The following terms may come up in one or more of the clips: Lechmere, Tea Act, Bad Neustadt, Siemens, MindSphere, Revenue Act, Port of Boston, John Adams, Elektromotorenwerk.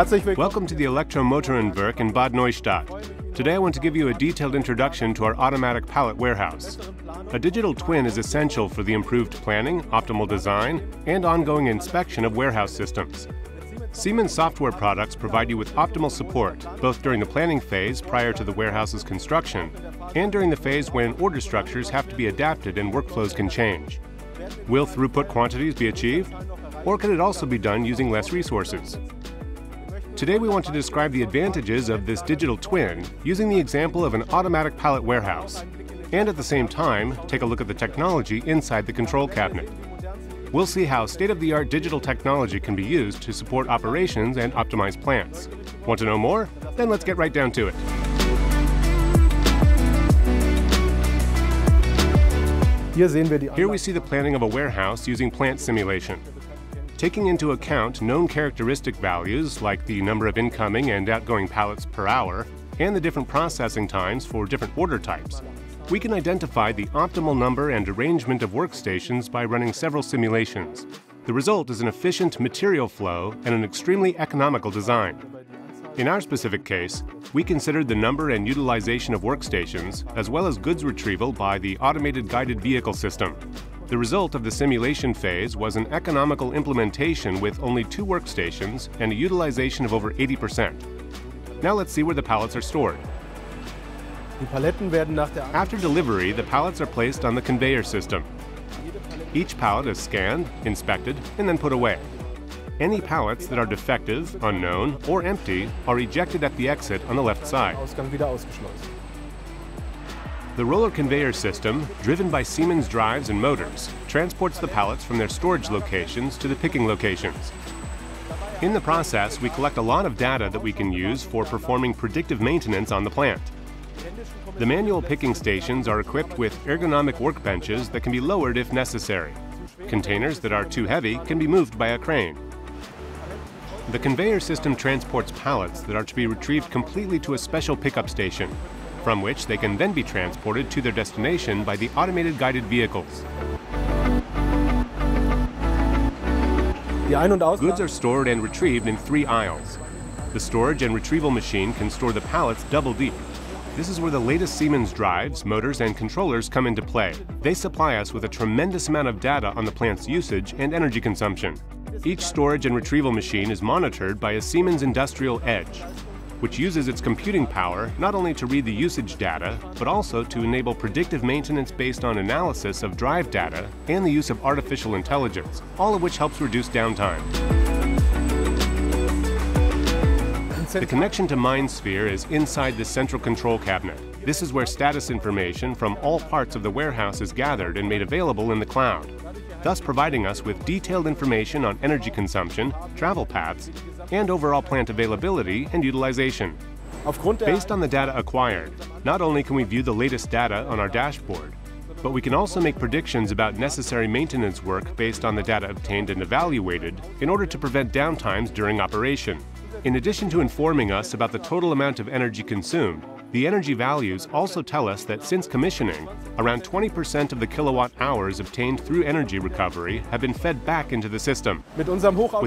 Welcome to the Elektromotorenwerk in Bad Neustadt. Today I want to give you a detailed introduction to our automatic pallet warehouse. A digital twin is essential for the improved planning, optimal design, and ongoing inspection of warehouse systems. Siemens software products provide you with optimal support, both during the planning phase prior to the warehouse's construction, and during the phase when order structures have to be adapted and workflows can change. Will throughput quantities be achieved? Or could it also be done using less resources? Today we want to describe the advantages of this digital twin using the example of an automatic pallet warehouse, and at the same time take a look at the technology inside the control cabinet. We'll see how state-of-the-art digital technology can be used to support operations and optimize plants. Want to know more? Then let's get right down to it. Here we see the planning of a warehouse using plant simulation. Taking into account known characteristic values like the number of incoming and outgoing pallets per hour and the different processing times for different order types, we can identify the optimal number and arrangement of workstations by running several simulations. The result is an efficient material flow and an extremely economical design. In our specific case, we considered the number and utilization of workstations as well as goods retrieval by the automated guided vehicle system. The result of the simulation phase was an economical implementation with only 2 workstations and a utilization of over 80%. Now let's see where the pallets are stored. After delivery, the pallets are placed on the conveyor system. Each pallet is scanned, inspected, and then put away. Any pallets that are defective, unknown, or empty are ejected at the exit on the left side. The roller conveyor system, driven by Siemens drives and motors, transports the pallets from their storage locations to the picking locations. In the process, we collect a lot of data that we can use for performing predictive maintenance on the plant. The manual picking stations are equipped with ergonomic workbenches that can be lowered if necessary. Containers that are too heavy can be moved by a crane. The conveyor system transports pallets that are to be retrieved completely to a special pickup station, from which they can then be transported to their destination by the automated guided vehicles. Goods are stored and retrieved in 3 aisles. The storage and retrieval machine can store the pallets double deep. This is where the latest Siemens drives, motors, and controllers come into play. They supply us with a tremendous amount of data on the plant's usage and energy consumption. Each storage and retrieval machine is monitored by a Siemens Industrial Edge, which uses its computing power not only to read the usage data, but also to enable predictive maintenance based on analysis of drive data and the use of artificial intelligence, all of which helps reduce downtime. The connection to MindSphere is inside the central control cabinet. This is where status information from all parts of the warehouse is gathered and made available in the cloud, thus providing us with detailed information on energy consumption, travel paths, and overall plant availability and utilization. Based on the data acquired, not only can we view the latest data on our dashboard, but we can also make predictions about necessary maintenance work based on the data obtained and evaluated in order to prevent downtimes during operation. In addition to informing us about the total amount of energy consumed, the energy values also tell us that since commissioning, around 20% of the kilowatt hours obtained through energy recovery have been fed back into the system. With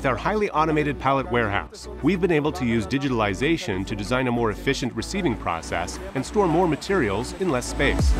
our highly automated pallet warehouse, we've been able to use digitalization to design a more efficient receiving process and store more materials in less space.